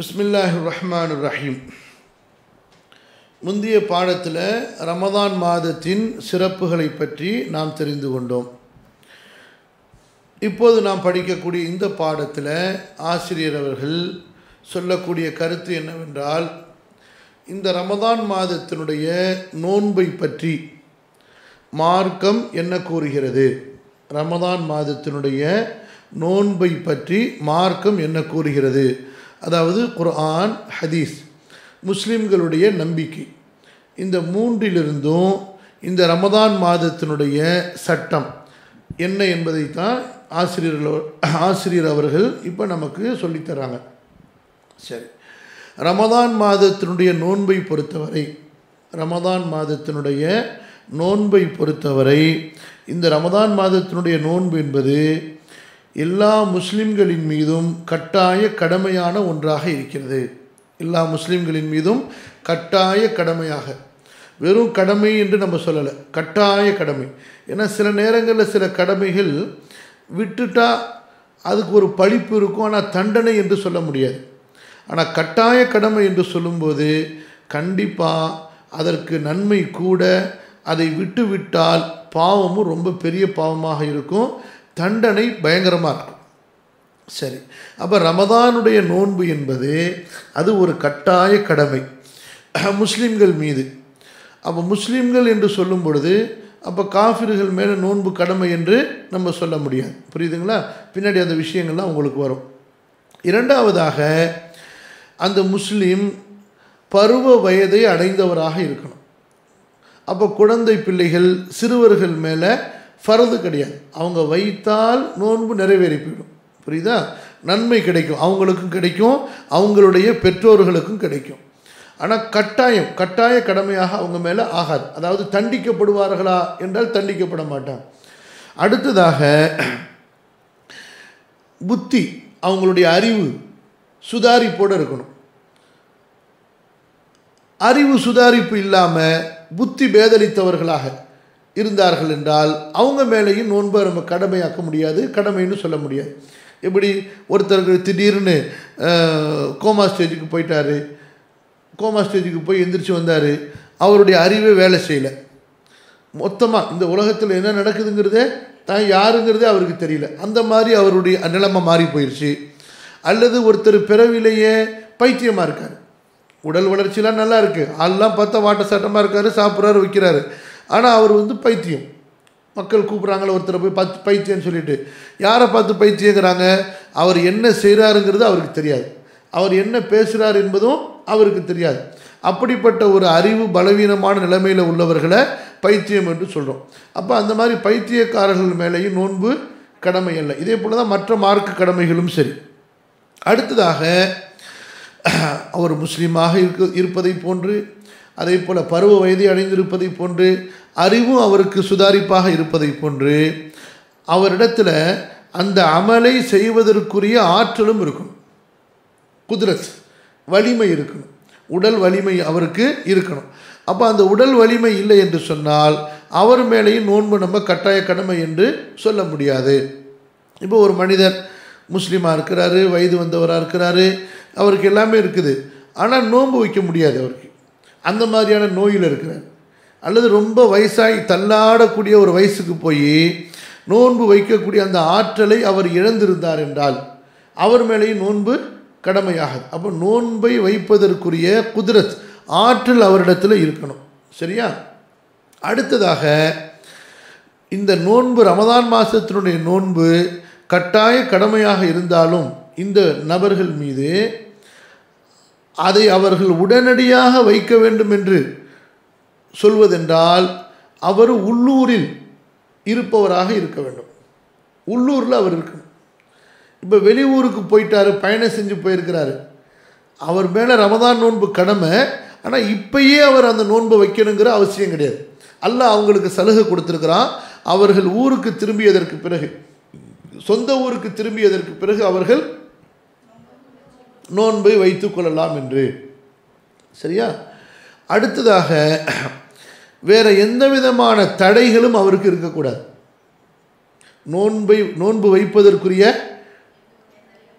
Bismillahir Rahmanir Rahim. முந்தைய பாடத்தில் ரமதான் மாதத்தின் சிறப்புகளை பற்றி நாம் தெரிந்து கொண்டோம். இப்போது நாம் படிக்கக்கூடிய இந்த பாடத்தில் ஆசிரியர் அவர்கள் சொல்லக்கூடிய கருத்து என்னவென்றால், இந்த ரமதான் மாதத்தினுடைய நோன்பை பற்றி மார்க்கம் என்ன கூறுகிறது, ரமதான் மாதத்தினுடைய நோன்பை பற்றி மார்க்கம் என்ன கூறுகிறது, அதாவது குர்ஆன், ஹதீஸ், முஸ்லிம்களுடைய நம்பிக்கை, இந்த மூன்றிலிருந்தும் இந்த ரமதான் மாதத்தினுடைய சட்டம் என்ன என்பதைத்தான் ஆசிரியர் அவர்கள் இப்போ நமக்கு சொல்லித்தராங்க. சரி, ரமதான் மாதத்தினுடைய நோன்பை பொறுத்தவரை இந்த ரமதான் மாதத்தினுடைய நோன்பு என்பது எல்லா முஸ்லிம்களின் மீதும் கட்டாய கடமையான ஒன்றாக இருக்கிறது. வெறும் கடமை என்று நம்ம சொல்லலை, கட்டாய கடமை. ஏன்னா சில நேரங்களில் சில கடமைகள் விட்டுட்டா அதுக்கு ஒரு பழிப்பு இருக்கும், ஆனால் தண்டனை என்று சொல்ல முடியாது. ஆனால் கட்டாய கடமை என்று சொல்லும்போது கண்டிப்பாக அதற்கு நன்மை கூட, அதை விட்டுவிட்டால் பாவமும் ரொம்ப பெரிய பாவமாக இருக்கும், தண்டனை பயங்கரமாக இருக்கும். சரி, அப்போ ரமதானுடைய நோன்பு என்பது அது ஒரு கட்டாய கடமை முஸ்லீம்கள் மீது. அப்போ முஸ்லீம்கள் என்று சொல்லும் பொழுது அப்போ காஃபிர்கள் மேலே நோன்பு கடமை என்று நம்ம சொல்ல முடியாது. புரியுதுங்களா? பின்னாடி அந்த விஷயங்கள்லாம் உங்களுக்கு வரும். இரண்டாவதாக, அந்த முஸ்லீம் பருவ வயதை அடைந்தவராக இருக்கணும். அப்போ குழந்தை பிள்ளைகள், சிறுவர்கள் மேலே ஃபரது கிடையாது. அவங்க வைத்தால் நோன்பு நிறைவேறி போயிடும். புரியுதா? நன்மை கிடைக்கும், அவங்களுக்கும் கிடைக்கும், அவங்களுடைய பெற்றோர்களுக்கும் கிடைக்கும். ஆனால் கட்டாய கடமையாக அவங்க மேலே ஆகாது. அதாவது தண்டிக்கப்படுவார்களா என்றால் தண்டிக்கப்பட மாட்டாங்க. அடுத்ததாக புத்தி, அவங்களுடைய அறிவு சுதாரிப்போடு இருக்கணும். அறிவு சுதாரிப்பு இல்லாமல் புத்தி பேதலித்தவர்களாக இருந்தார்கள் என்றால் அவங்க மேலேயும் நோன்பை நம்ம கடமையாக்க முடியாது, கடமைன்னு சொல்ல முடியாது. எப்படி ஒருத்தருக்கு திடீர்னு கோமா ஸ்டேஜுக்கு போயிட்டார், கோமா ஸ்டேஜுக்கு போய் எந்திரிச்சு வந்தார், அவருடைய அறிவே வேலை செய்யலை, மொத்தமாக இந்த உலகத்தில் என்ன நடக்குதுங்கிறதே, தான் யாருங்கிறதே அவருக்கு தெரியல, அந்த மாதிரி அவருடைய நிலைமை மாறி போயிடுச்சு. அல்லது ஒருத்தர் பிறவிலேயே பைத்தியமாக இருக்கார், உடல் வளர்ச்சியெலாம் நல்லா இருக்குது, ஆள்லாம் பார்த்தா வாட்ட சாட்டமாக இருக்கார், சாப்பிட்றாரு, வைக்கிறாரு, ஆனால் அவர் பைத்தியம். மக்கள் கூப்பிட்றாங்களே ஒருத்தரை போய் பார்த்து பைத்தியம்னு சொல்லிட்டு, யாரை பார்த்து பைத்தியங்கிறாங்க? அவர் என்ன செய்கிறாருங்கிறது அவருக்கு தெரியாது, அவர் என்ன பேசுகிறார் என்பதும் அவருக்கு தெரியாது. அப்படிப்பட்ட ஒரு அறிவு பலவீனமான நிலைமையில் உள்ளவர்களை பைத்தியம் என்று சொல்கிறோம். அப்போ அந்த மாதிரி பைத்தியக்காரர்கள் மேலேயும் நோன்பு கடமை அல்ல. இதே போல் தான் மற்ற மார்க்க கடமைகளும் சரி. அடுத்ததாக அவர் முஸ்லீமாக இருப்பதை போன்று, அதே போல் பருவ வயதை அடைந்திருப்பதை போன்று, அறிவும் அவருக்கு சுதாரிப்பாக இருப்பதை போன்று, அவரிடத்தில் அந்த அமலை செய்வதற்குரிய ஆற்றலும் இருக்கணும், குதிரத் வலிமை இருக்கணும், உடல் வலிமை அவருக்கு இருக்கணும். அப்போ அந்த உடல் வலிமை இல்லை என்று சொன்னால் அவர் மேலேயும் நோன்பு நம்ம கட்டாய கடமை என்று சொல்ல முடியாது. இப்போ ஒரு மனிதர் முஸ்லீமாக இருக்கிறாரு, வயது வந்தவராக இருக்கிறாரு, அவருக்கு எல்லாமே இருக்குது, ஆனால் நோன்பு வைக்க முடியாது, அவருக்கு அந்த மாதிரியான நோயில் இருக்கிறார். அல்லது ரொம்ப வயசாகி தள்ளாடக்கூடிய ஒரு வயசுக்கு போய் நோன்பு வைக்கக்கூடிய அந்த ஆற்றலை அவர் இழந்திருந்தார் என்றால் அவர் மேலேயும் நோன்பு கடமையாகாது. அப்போ நோன்பை வைப்பதற்குரிய குதிரத், ஆற்றல் அவரிடத்தில் இருக்கணும். சரியா? அடுத்ததாக, இந்த நோன்பு ரமதான் மாதத்தினுடைய நோன்பு கட்டாய கடமையாக இருந்தாலும் இந்த நபர்கள் மீது அதை அவர்கள் உடனடியாக வைக்க வேண்டும் என்று சொல்வதென்றால் அவர் உள்ளூரில் இருப்பவராக இருக்க வேண்டும். உள்ளூரில் அவர் இருக்கணும். இப்போ வெளியூருக்கு போயிட்டார், பயணம் செஞ்சு போயிருக்கிறாரு, அவர் மேலே ரமதான் நோன்பு கடமை, ஆனால் இப்பயே அவர் அந்த நோன்பை வைக்கணுங்கிற அவசியம் கிடையாது. அல்லாஹ் அவங்களுக்கு சலுகை கொடுத்துருக்கிறான். அவர்கள் ஊருக்கு திரும்பியதற்கு பிறகு, சொந்த ஊருக்கு திரும்பியதற்கு பிறகு அவர்கள் நோன்பை வைத்து கொள்ளலாம் என்று. சரியா? அடுத்ததாக, வேறு எந்த விதமான தடைகளும் அவருக்கு இருக்கக்கூடாது. நோன்பு வைப்பதற்குரிய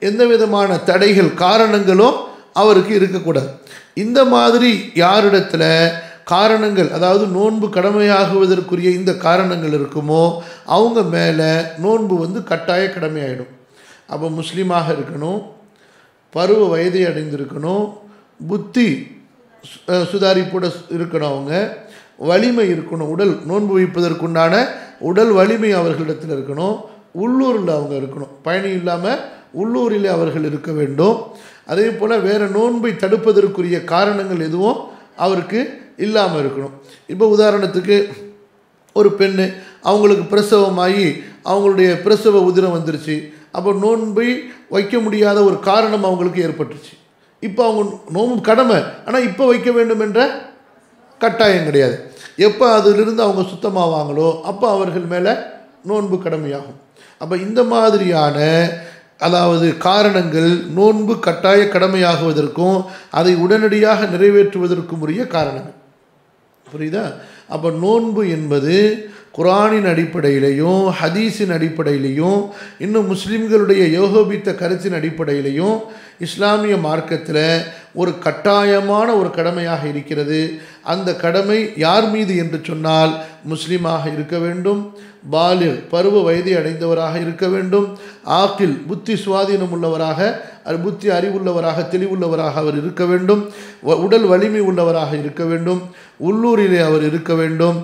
எந்த விதமான தடைகள், காரணங்களும் அவருக்கு இருக்கக்கூடாது. இந்த மாதிரி யாரிடத்தில் காரணங்கள், அதாவது நோன்பு கடமையாகுவதற்குரிய இந்த காரணங்கள் இருக்குமோ அவங்க மேலே நோன்பு கட்டாய கடமையாயிடும். அப்போ முஸ்லீமாக இருக்கணும், பருவ வயதை அடைந்திருக்கணும், புத்தி சுதாரிப்போட இருக்கணும், அவங்க வலிமை இருக்கணும், உடல் நோன்பு வைப்பதற்குண்டான உடல் வலிமை அவர்களிடத்தில் இருக்கணும், உள்ளூரில் அவங்க இருக்கணும், பயணி இல்லாமல் உள்ளூரில் அவர்கள் இருக்க வேண்டும். அதே போல் வேறு நோன்பை தடுப்பதற்குரிய காரணங்கள் எதுவும் அவருக்கு இல்லாமல் இருக்கணும். இப்போ உதாரணத்துக்கு ஒரு பெண், அவங்களுக்கு பிரசவமாகி அவங்களுடைய பிரசவ உதிரம் வந்துருச்சு, அப்போ நோன்பை வைக்க முடியாத ஒரு காரணம் அவங்களுக்கு ஏற்பட்டுச்சு. இப்போ அவங்க நோன்பு கடமை, ஆனால் இப்போ வைக்க வேண்டும் என்ற கட்டாயம் கிடையாது. எப்போ அதிலிருந்து அவங்க சுத்தமாவாங்களோ அப்போ அவர்கள் மேலே நோன்பு கடமையாகும். அப்போ இந்த மாதிரியான அதாவது காரணங்கள் நோன்பு கட்டாய கடமையாகுவதற்கும் அதை உடனடியாக நிறைவேற்றுவதற்கும் உரிய காரணங்கள். புரியுதா? அப்போ நோன்பு என்பது குரானின் அடிப்படையிலையும் ஹதீஸின் அடிப்படையிலையும் இன்னும் முஸ்லீம்களுடைய யோகோபித்த கருத்தின் அடிப்படையிலையும் இஸ்லாமிய மார்க்கத்தில் ஒரு கட்டாயமான ஒரு கடமையாக இருக்கிறது. அந்த கடமை யார் மீது என்று சொன்னால், முஸ்லீமாக இருக்க வேண்டும், பாலிக் பருவ வயதை அடைந்தவராக இருக்க வேண்டும், ஆக்கில் புத்தி சுவாதீனம் உள்ளவராக, புத்தி அறிவுள்ளவராக, தெளிவுள்ளவராக அவர் இருக்க வேண்டும், உடல் வலிமை உள்ளவராக இருக்க வேண்டும், உள்ளூரிலே அவர் இருக்க வேண்டும்,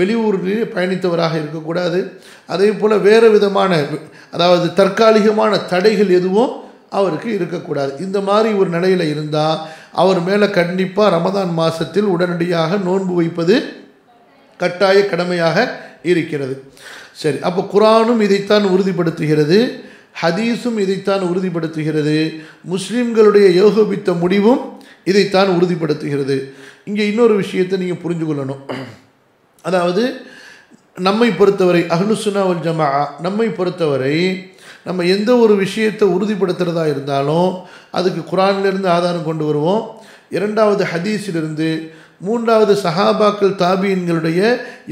வெளியூரில் பயணித்தவராக இருக்கக்கூடாது. அதே போல் வேறு விதமான அதாவது தற்காலிகமான தடைகள் எதுவும் அவருக்கு இருக்கக்கூடாது. இந்த மாதிரி ஒரு நிலையில் இருந்தால் அவர் மேலே கண்டிப்பாக ரமதான் மாதத்தில் உடனடியாக நோன்பு வைப்பது கட்டாய கடமையாக இருக்கிறது. சரி, அப்போ குரானும் இதைத்தான் உறுதிப்படுத்துகிறது, ஹதீஸும் இதைத்தான் உறுதிப்படுத்துகிறது, முஸ்லீம்களுடைய யோகபித்த முடிவும் இதைத்தான் உறுதிப்படுத்துகிறது. இங்கே இன்னொரு விஷயத்தை நீங்கள் புரிஞ்சு கொள்ளணும். அதாவது நம்மை பொறுத்தவரை, அஹ்லு சுன்னா வல் ஜமாஅ நம்மை பொறுத்தவரை, நம்ம எந்த ஒரு விஷயத்தை உறுதிப்படுத்துகிறதா இருந்தாலும் அதுக்கு குரானிலிருந்து ஆதாரம் கொண்டு வருவோம், இரண்டாவது ஹதீஸிலிருந்து, மூன்றாவது சஹாபாக்கள் தாபியின்களுடைய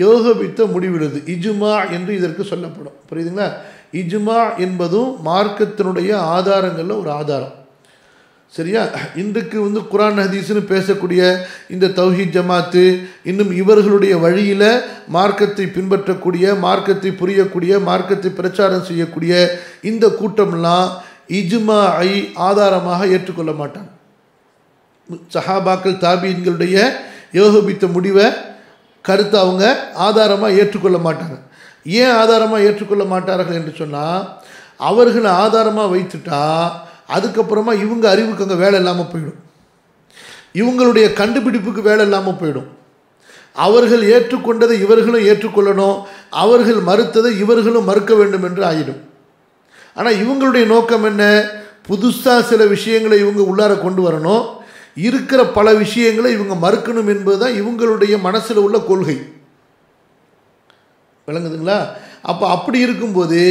யோகபித்த முடிவிடுது இஜ்மா என்று இதற்கு சொல்லப்படும். புரியுதுங்களா? இஜ்மா என்பதும் மார்க்கத்தினுடைய ஆதாரங்களில் ஒரு ஆதாரம். சரியா? இன்றைக்கு குரான் ஹதீஸ்னு பேசக்கூடிய இந்த தௌஹீத் ஜமாத்து இன்னும் இவர்களுடைய வழியில் மார்க்கத்தை பின்பற்றக்கூடிய, மார்க்கத்தை புரியக்கூடிய, மார்க்கத்தை பிரச்சாரம் செய்யக்கூடிய இந்த கூட்டம்லாம் இஜ்மாஐ ஆதாரமாக ஏற்றுக்கொள்ள மாட்டாங்க. சஹாபாக்கள் தாபியின்களுடைய யோகபித்த முடிவை கருத்தை அவங்க ஆதாரமாக ஏற்றுக்கொள்ள மாட்டாங்க. ஏன் ஆதாரமாக ஏற்றுக்கொள்ள மாட்டார்கள் என்று சொன்னால், அவர்களை ஆதாரமாக வைத்துட்டா அதுக்கப்புறமா இவங்க அறிவுக்கு அங்கே வேலை இல்லாமல் போயிடும், இவங்களுடைய கண்டுபிடிப்புக்கு வேலை இல்லாமல் போயிடும். அவர்கள் ஏற்றுக்கொண்டதை இவர்களும் ஏற்றுக்கொள்ளணும், அவர்கள் மறுத்ததை இவர்களும் மறுக்க வேண்டும் என்று ஆயிடும். ஆனால் இவங்களுடைய நோக்கம் என்ன? புதுசாக சில விஷயங்களை இவங்க உள்ளார கொண்டு வரணும், இருக்கிற பல விஷயங்களை இவங்க மறுக்கணும் என்பது தான் இவங்களுடைய மனசில் உள்ள கொள்கை. விளங்குதுங்களா? அப்போ அப்படி இருக்கும்போது,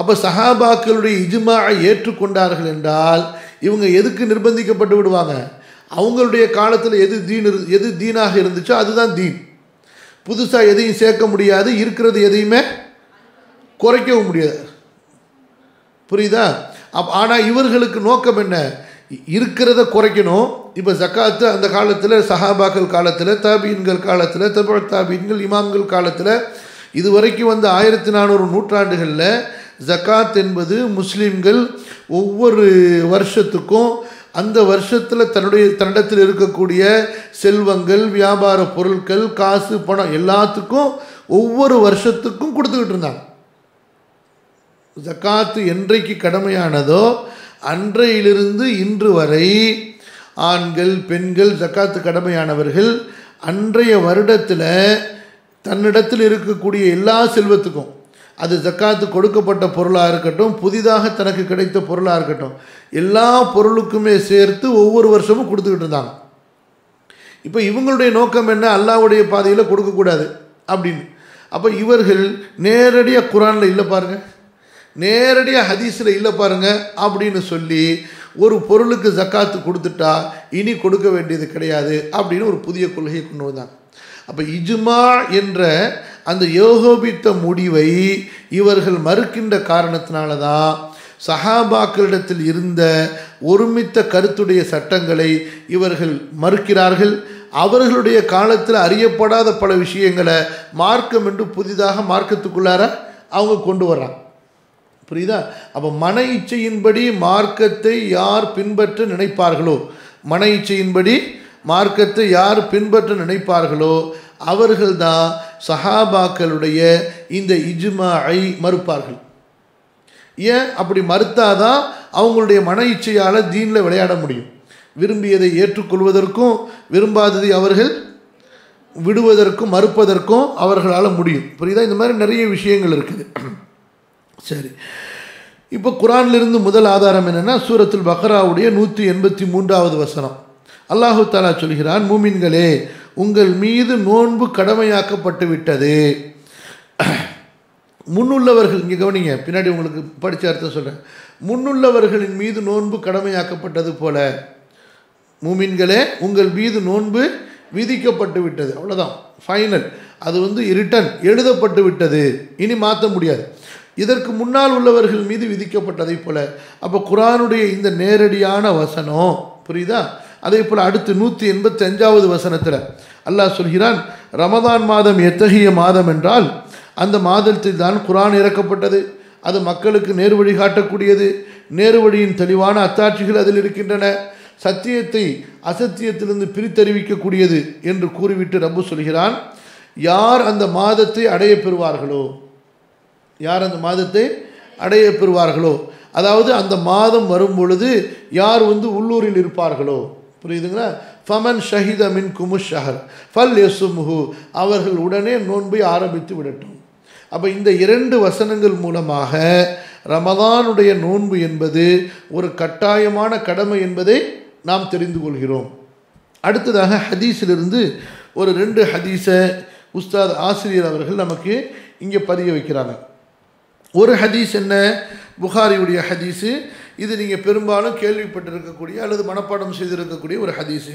அப்போ சஹாபாக்களுடைய இஜ்மாவை ஏற்றுக்கொண்டார்கள் என்றால் இவங்க எதுக்கு நிர்பந்திக்கப்பட்டு விடுவாங்க? அவங்களுடைய காலத்தில் எது தீனாக இருந்துச்சோ அதுதான் தீன். புதுசாக எதையும் சேர்க்க முடியாது, இருக்கிறது எதையுமே குறைக்கவும் முடியாது. புரியுதா? ஆனால் இவர்களுக்கு நோக்கம் என்ன? இருக்கிறத குறைக்கணும். இப்போ ஜக்காத்து அந்த காலத்தில், சஹாபாக்கள் காலத்தில், தாபீன்கள் காலத்தில், தபா தாபீன்கள், இமாம்கள் காலத்தில், இதுவரைக்கும் 1400 நூற்றாண்டுகளில் ஜக்காத் என்பது முஸ்லீம்கள் ஒவ்வொரு வருஷத்துக்கும் அந்த வருஷத்தில் தன்னிடத்தில் இருக்கக்கூடிய செல்வங்கள், வியாபார பொருட்கள், காசு, பணம் எல்லாத்துக்கும் ஒவ்வொரு வருஷத்துக்கும் கொடுத்துக்கிட்டு இருந்தாங்க. ஜக்காத்து என்றைக்கு கடமையானதோ அன்றையிலிருந்து இன்று வரை ஆண்கள் பெண்கள் ஜக்காத்து கடமையானவர்கள் அன்றைய வருடத்தில் தன்னிடத்தில் இருக்கக்கூடிய எல்லா செல்வத்துக்கும், அது ஜக்காத்து கொடுக்கப்பட்ட பொருளாக இருக்கட்டும், புதிதாக தனக்கு கிடைத்த பொருளாக இருக்கட்டும், எல்லா பொருளுக்குமே சேர்த்து ஒவ்வொரு வருஷமும் கொடுத்துக்கிட்டு இருந்தாங்க. இப்போ இவங்களுடைய நோக்கம் என்ன? அல்லாஹ்வுடைய பாதையில் கொடுக்கக்கூடாது அப்படின்னு. அப்போ இவர்கள் நேரடியாக குரானில் இல்லை பாருங்கள், நேரடியாக ஹதீஸில் இல்லை பாருங்கள் அப்படின்னு சொல்லி ஒரு பொருளுக்கு ஜக்காத்து கொடுத்துட்டா இனி கொடுக்க வேண்டியது கிடையாது அப்படின்னு ஒரு புதிய கொள்கையை கொண்டு வந்தாங்க. அப்போ இஜ்மா என்ற அந்த யோகோபித்த முடிவை இவர்கள் மறுக்கின்ற காரணத்தினால தான் சஹாபாக்களிடத்தில் இருந்த ஒருமித்த கருத்துடைய சட்டங்களை இவர்கள் மறுக்கிறார்கள். அவர்களுடைய காலத்தில் அறியப்படாத பல விஷயங்களை மார்க்கம் என்று புதிதாக மார்க்கத்துக்குள்ளார அவங்க கொண்டு வர்றாங்க. புரியுதா? அப்போ மன இச்சையின்படி மார்க்கத்தை யார் பின்பற்ற நினைப்பார்களோ, மன இச்சையின்படி மார்க்கத்தை யார் பின்பற்ற நினைப்பார்களோ அவர்கள்தான் சஹாபாக்களுடைய இந்த இஜ்மாஐ மறுப்பார்கள். ஏன் அப்படி மறுத்தாதான் அவங்களுடைய மன இச்சையால் தீனில் விளையாட முடியும். விரும்பியதை ஏற்றுக்கொள்வதற்கும் விரும்பாததை அவர்கள் விடுவதற்கும் மறுப்பதற்கும் அவர்களால் முடியும். புரியுதா? இந்த மாதிரி நிறைய விஷயங்கள் இருக்குது. சரி, இப்போ குரான்லிருந்து முதல் ஆதாரம் என்னென்னா சூரத்துல் பக்ராவுடைய 183வது வசனம். அல்லாஹு தாலா சொல்கிறான், மூமின்களே உங்கள் மீது நோன்பு கடமையாக்கப்பட்டு விட்டது. முன்னுள்ளவர்கள், இங்கே கவனிங்க, பின்னாடி உங்களுக்கு படித்த அர்த்தம் சொல்கிறேன். முன்னுள்ளவர்களின் மீது நோன்பு கடமையாக்கப்பட்டது போல மூமின்களே உங்கள் மீது நோன்பு விதிக்கப்பட்டு விட்டது. அவ்வளோதான், ஃபைனல். அது வந்து ரிட்டன் எழுதப்பட்டு விட்டது, இனி மாற்ற முடியாது. இதற்கு முன்னால் உள்ளவர்கள் மீது விதிக்கப்பட்டதை போல. அப்போ குர்ஆனுடைய இந்த நேரடியான வசனம், புரியுதா? அதே போல் அடுத்து 185வது வசனத்தில் அல்லாஹ் சொல்கிறான், ரமதான் மாதம் எத்தகைய மாதம் என்றால் அந்த மாதத்தில் தான் குர்ஆன் இறக்கப்பட்டது. அது மக்களுக்கு நேர் வழி காட்டக்கூடியது. நேர் வழியின் தெளிவான அத்தாட்சிகள் அதில் இருக்கின்றன. சத்தியத்தை அசத்தியத்திலிருந்து பிரித்தறிவிக்கக்கூடியது என்று கூறிவிட்டு ரப்பு சொல்கிறான், யார் அந்த மாதத்தை அடைய பெறுவார்களோ, யார் அந்த மாதத்தை அடைய பெறுவார்களோ, அதாவது அந்த மாதம் வரும் பொழுது யார் வந்து உள்ளூரில் இருப்பார்களோ, புரியுதுங்களா? ஃபமன் ஷஹித மின் குமுஷ் ஷஹர் ஃபல் யசுமுஹு, அவர்கள் உடனே நோன்பை ஆரம்பித்து விடட்டும். அப்போ இந்த 2 வசனங்கள் மூலமாக ரமதானுடைய நோன்பு என்பது ஒரு கட்டாயமான கடமை என்பதை நாம் தெரிந்து கொள்கிறோம். அடுத்ததாக ஹதீஸிலிருந்து ஒரு 2 ஹதீஸை உஸ்தாத் ஆசிரியர் அவர்கள் நமக்கு இங்கே பதிய வைக்கிறாங்க. ஒரு ஹதீஸ் என்ன? புகாரியுடைய ஹதீஸு. இது நீங்கள் பெரும்பாலும் கேள்விப்பட்டிருக்கக்கூடிய அல்லது மனப்பாடம் செய்திருக்கக்கூடிய ஒரு ஹதீஸு.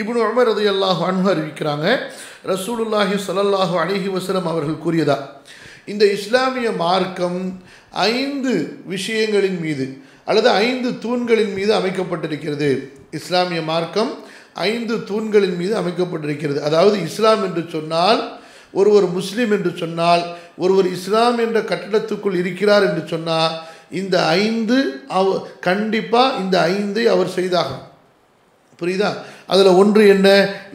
இப்னு உமர் ரலியல்லாஹு அன்ஹு அறிவிக்கிறாங்க, ரசூலுல்லாஹி ஸல்லல்லாஹு அலைஹி வஸல்லம் அவர்கள் கூறியதா, இந்த இஸ்லாமிய மார்க்கம் 5 விஷயங்களின் மீது அல்லது 5 தூண்களின் மீது அமைக்கப்பட்டிருக்கிறது. இஸ்லாமிய மார்க்கம் 5 தூண்களின் மீது அமைக்கப்பட்டிருக்கிறது. அதாவது இஸ்லாம் என்று சொன்னால், ஒருவர் முஸ்லீம் என்று சொன்னால், ஒருவர் இஸ்லாம் என்ற கட்டடத்துக்குள் இருக்கிறார் என்று சொன்னால், இந்த 5 கண்டிப்பாக இந்த 5 அவர் செய்தாகும். புரியுதா? அதில் ஒன்று என்ன?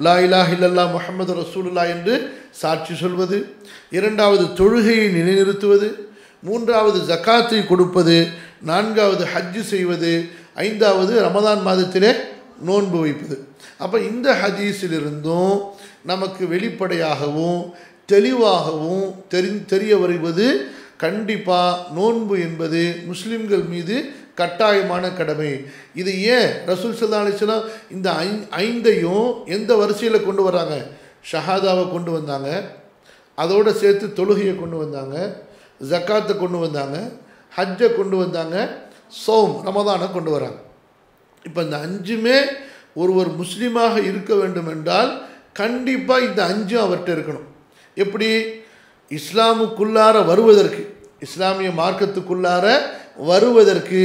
லா இலாஹ இல்லல்லாஹ் முஹம்மது ரசூலுல்லா என்று சாட்சி சொல்வது. 2வது தொழுகையை நிலைநிறுத்துவது. 3வது ஜக்காத்தை கொடுப்பது. 4வது ஹஜ்ஜு செய்வது. 5வது ரமதான் மாதத்திலே நோன்பு வைப்பது. அப்போ இந்த ஹதீஸிலிருந்தும் நமக்கு வெளிப்படையாகவும் தெளிவாகவும் தெரிய வருவது, கண்டிப்பாக நோன்பு என்பது முஸ்லிம்கள் மீது கட்டாயமான கடமை. இது ஏன் ரசூல் ஸல்லல்லாஹு அலைஹி வஸல்லம் இந்த 5ஐயும் எந்த வரிசையில் கொண்டு வராங்க? ஷஹாதாவை கொண்டு வந்தாங்க, அதோடு சேர்த்து தொழுகையை கொண்டு வந்தாங்க, ஜக்காத்தை கொண்டு வந்தாங்க, ஹஜ்ஜை கொண்டு வந்தாங்க, சௌம் ரமதானை கொண்டு வராங்க. இப்போ இந்த 5மே ஒருவர் முஸ்லீமாக இருக்க வேண்டும் என்றால் கண்டிப்பாக இந்த 5 அவர்கிட்ட இருக்கணும். எப்படி? இஸ்லாமுக்குள்ளார வருவதற்கு, இஸ்லாமிய மார்க்கத்துக்குள்ளார வருவதற்கு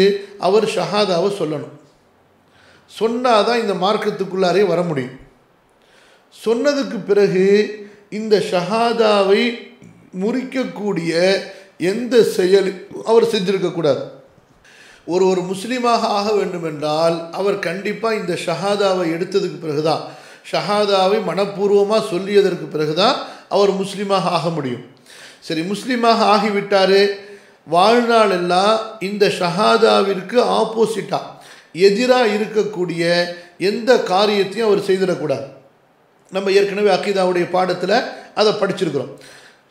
அவர் ஷஹாதாவை சொல்லணும். சொன்னால் தான் இந்த மார்க்கத்துக்குள்ளாரே வர முடியும். சொன்னதுக்கு பிறகு இந்த ஷஹாதாவை முறிக்கக்கூடிய எந்த செயல் அவர் செஞ்சிருக்கக்கூடாது. ஒரு முஸ்லீமாக ஆக வேண்டுமென்றால் அவர் கண்டிப்பாக இந்த ஷஹாதாவை எடுத்ததுக்கு பிறகுதான், ஷஹாதாவை மனப்பூர்வமாக சொல்லியதற்கு பிறகுதான் அவர் முஸ்லீமாக ஆக முடியும். சரி, முஸ்லீமாக ஆகிவிட்டார், வாழ்நாளெல்லாம் இந்த ஷஹாதாவிற்கு ஆப்போசிட்டாக எதிராக இருக்கக்கூடிய எந்த காரியத்தையும் அவர் செய்திடக்கூடாது. நம்ம ஏற்கனவே அக்கீதாவுடைய பாடத்தில் அதை படிச்சிருக்கிறோம்.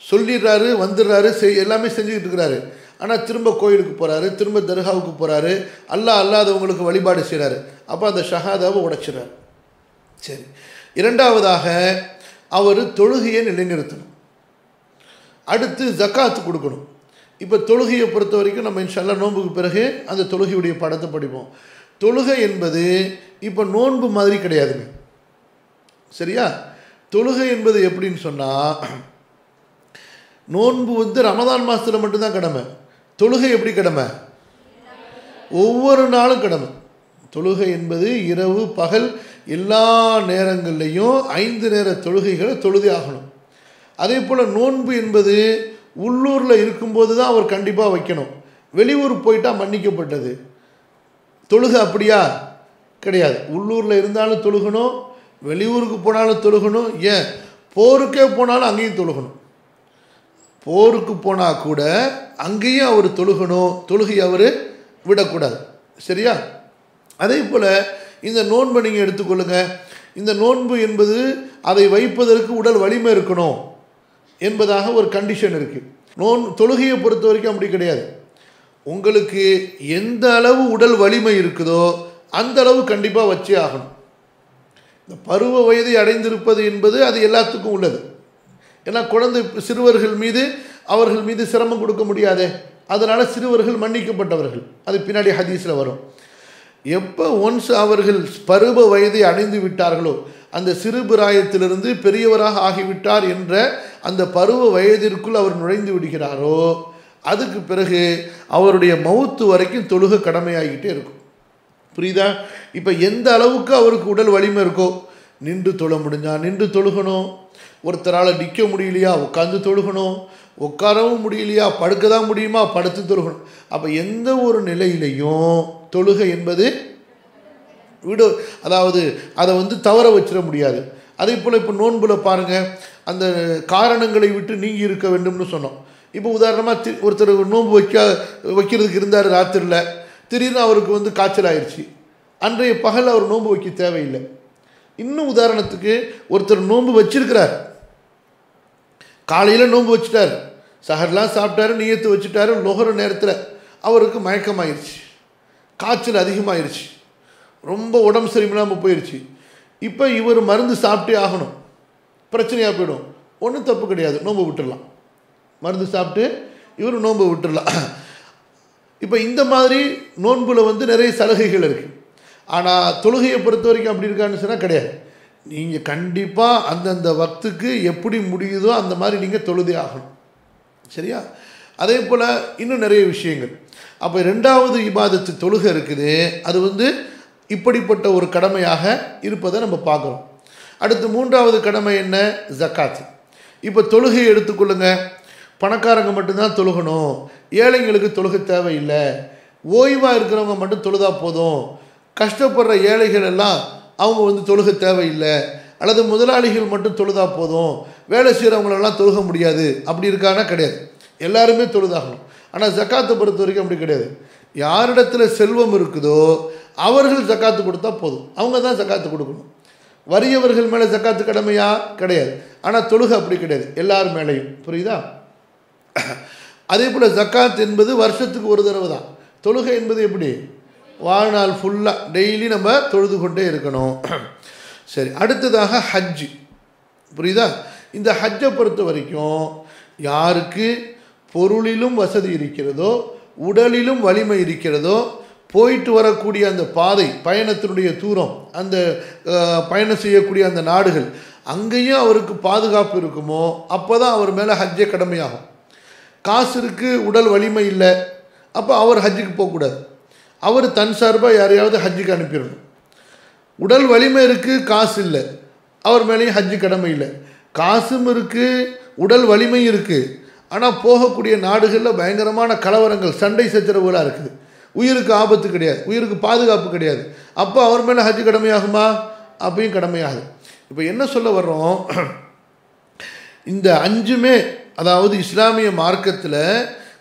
சொல்லிடுறாரு, வந்துடுறாரு, எல்லாமே செஞ்சுக்கிட்டு இருக்கிறாரு. ஆனால் திரும்ப கோயிலுக்கு போகிறாரு, திரும்ப தர்காவுக்கு போகிறாரு, அல்லாதவங்களுக்கு வழிபாடு செய்கிறாரு. அப்போ அந்த ஷஹாதாவை உடைச்சிடறாரு. சரி, 2வதாக அவர் தொழுகையை நிலைநிறுத்தணும். அடுத்து ஜக்காத்து கொடுக்கணும். இப்போ தொழுகையை பொறுத்த வரைக்கும் நம்ம இன்ஷால்லா நோன்புக்கு பிறகு அந்த தொழுகையுடைய படத்தை படிப்போம். தொழுகை என்பது இப்போ நோன்பு மாதிரி கிடையாதுங்க. சரியா? தொழுகை என்பது எப்படின்னு சொன்னால், நோன்பு வந்து ரமதான் மாதத்தில் மட்டும்தான் கடமை. தொழுகை எப்படி கடமை? ஒவ்வொரு நாளும் கடமை. தொழுகை என்பது இரவு பகல் எல்லா நேரங்கள்லேயும் 5 நேர தொழுகைகளை தொழுதி ஆகணும். அதே போல் நோன்பு என்பது உள்ளூரில் இருக்கும்போது தான் அவர் கண்டிப்பாக வைக்கணும். வெளியூர் போயிட்டால் மன்னிக்கப்பட்டது. தொழுகை அப்படியா கிடையாது. உள்ளூரில் இருந்தாலும் தொழுகணும், வெளியூருக்கு போனாலும் தொழுகணும். ஏன் போருக்கே போனாலும் அங்கேயும் தொழுகணும். போருக்கு போனால் கூட அங்கேயும் அவர் தொழுகணும், தொழுகை அவர் விடக்கூடாது. சரியா? அதே போல் இந்த நோன்பை நீங்கள் எடுத்துக்கொள்ளுங்கள். இந்த நோன்பு என்பது அதை வைப்பதற்கு உடல் வலிமை இருக்கணும் என்பதாக ஒரு கண்டிஷன் இருக்குது. தொழுகையை பொறுத்த வரைக்கும் அப்படி கிடையாது. உங்களுக்கு எந்த அளவு உடல் வலிமை இருக்குதோ அந்த அளவு கண்டிப்பாக வச்சே ஆகணும். இந்த பருவ வயதை அடைந்திருப்பது என்பது அது எல்லாத்துக்கும் உள்ளது. ஏன்னா குழந்தை சிறுவர்கள் மீது அவர்கள் மீது சிரமம் கொடுக்க முடியாதே, அதனால் சிறுவர்கள் மன்னிக்கப்பட்டவர்கள். அது பின்னாடி ஹதீஸில் வரும். எப்போ ஒன்ஸ் அவர்கள் பருவ வயதை அடைந்து விட்டார்களோ, அந்த சிறு பிராயத்திலிருந்து பெரியவராக ஆகிவிட்டார் என்ற அந்த பருவ வயதிற்குள் அவர் நுழைந்து விடுகிறாரோ, அதுக்கு பிறகு அவருடைய மவுத்து வரைக்கும் தொழுகை கடமையாகிட்டே இருக்கும். புரியுதா? இப்போ எந்த அளவுக்கு அவருக்கு உடல் வலிமை இருக்கோ, நின்று தொழ முடிஞ்சால் நின்று தொழுகணும், ஒருத்தரால் நிற்க முடியலையா உட்காந்து தொழுகணும், உட்காரவும் முடியலையா படுக்க தான் முடியுமா படுத்து தொழுகணும். அப்போ எந்த ஒரு நிலையிலையும் தொழுகை என்பது விடு, அதாவது அதை வந்து தவற வச்சிட முடியாது. அதே போல் இப்போ நோன்புல பாருங்கள், அந்த காரணங்களை விட்டு நீங்கி இருக்க வேண்டும்னு சொன்னோம். இப்போ உதாரணமாக ஒருத்தர் நோன்பு வைக்கிறதுக்கு இருந்தார் ராத்திரியில், திடீர்னு அவருக்கு வந்து காய்ச்சல் ஆயிடுச்சு, அன்றைய பகல் அவர் நோன்பு வைக்க தேவையில்லை. இன்னும் உதாரணத்துக்கு ஒருத்தர் நோன்பு வச்சிருக்கிறார், காலையில் நோன்பு வச்சுட்டார், சஹர்லாம் சாப்பிட்டாரு, நியத்து வச்சுட்டாரு, நுகர நேரத்தில் அவருக்கு மயக்கமாயிடுச்சு, காய்ச்சல் அதிகமாகிடுச்சு, ரொம்ப உடம்பு சரியில்லாமல் போயிடுச்சு. இப்போ இவர் மருந்து சாப்பிட்டே ஆகணும், பிரச்சனையாக போயிடும். ஒன்றும் தப்பு கிடையாது, நோன்பு விட்டுடலாம், மருந்து சாப்பிட்டு இவர் நோன்பு விட்டுடலாம். இப்போ இந்த மாதிரி நோன்பில் வந்து நிறைய சலுகைகள் இருக்குது. ஆனால் தொழுகையை பொறுத்த வரைக்கும் அப்படி இருக்கான்னு சொன்னால் கிடையாது. நீங்கள் கண்டிப்பாக அந்தந்த வக்துக்கு எப்படி முடியுதோ அந்த மாதிரி நீங்கள் தொழுதே ஆகணும். சரியா? அதே போல் இன்னும் நிறைய விஷயங்கள். அப்போ ரெண்டாவது இபாதத்து தொழுகை இருக்குது, அது வந்து இப்படிப்பட்ட ஒரு கடமையாக இருப்பதை நம்ம பார்க்குறோம். அடுத்து மூன்றாவது கடமை என்ன? ஜக்காத். இப்போ தொழுகையை எடுத்துக்கொள்ளுங்க. பணக்காரங்க மட்டும்தான் தொழுகணும், ஏழைங்களுக்கு தொழுகை தேவையில்லை, ஓய்வாக இருக்கிறவங்க மட்டும் தொழுதா போதும், கஷ்டப்படுற ஏழைகள் எல்லாம் அவங்க வந்து தொழுகை தேவையில்லை, அல்லது முதலாளிகள் மட்டும் தொழுதா போதும், வேலை செய்கிறவங்களெல்லாம் தொழுக முடியாது அப்படி இருக்கானா கிடையாது. எல்லாருமே தொழுதாகணும். ஆனால் ஜக்காத்தை பொறுத்த வரைக்கும் அப்படி கிடையாது. யாரிடத்துல செல்வம் இருக்குதோ அவர்கள் ஜக்காத்து கொடுத்தா போதும், அவங்க தான் ஜக்காத்து கொடுக்கணும். வறியவர்கள் மேலே ஜக்காத்து கடமையா கிடையாது. ஆனால் தொழுகை அப்படி கிடையாது, எல்லார் மேலேயும். புரியுதா? அதே போல் ஜக்காத் என்பது வருஷத்துக்கு ஒரு தடவை தான். தொழுகை என்பது எப்படி? வாழ்நாள் ஃபுல்லாக டெய்லி நம்ம தொழுது கொண்டே இருக்கணும். சரி, அடுத்ததாக ஹஜ்ஜு. புரியுதா? இந்த ஹஜ்ஜை பொறுத்த வரைக்கும் யாருக்கு பொருளிலும் வசதி இருக்கிறதோ உடலிலும் வலிமை இருக்கிறதோ, போயிட்டு வரக்கூடிய அந்த பாதை, பயணத்தினுடைய தூரம், அந்த பயணம் செய்யக்கூடிய அந்த நாடுகள், அங்கேயும் அவருக்கு பாதுகாப்பு இருக்குமோ அப்போ தான் அவர் மேலே ஹஜ்ஜே கடமையாகும். காசு இருக்குது, உடல் வலிமை இல்லை, அப்போ அவர் ஹஜ்ஜுக்கு போகக்கூடாது. அவர் தன் சார்பாக யாரையாவது ஹஜ்ஜுக்கு அனுப்பிடணும். உடல் வலிமை இருக்குது, காசு இல்லை, அவர் மேலேயும் ஹஜ்ஜு கடமை இல்லை. காசும் இருக்குது, உடல் வலிமை இருக்குது, ஆனால் போகக்கூடிய நாடுகளில் பயங்கரமான கலவரங்கள், சண்டை சச்சரவுகளாக இருக்குது, உயிருக்கு ஆபத்து கிடையாது, உயிருக்கு பாதுகாப்பு கிடையாது, அப்போ அவர் மேலே ஹஜ் கடமையாகுமா? அப்பையும் கடமையாகுது. இப்போ என்ன சொல்ல வர்றோம்? இந்த 5மே அதாவது இஸ்லாமிய மார்க்கத்தில்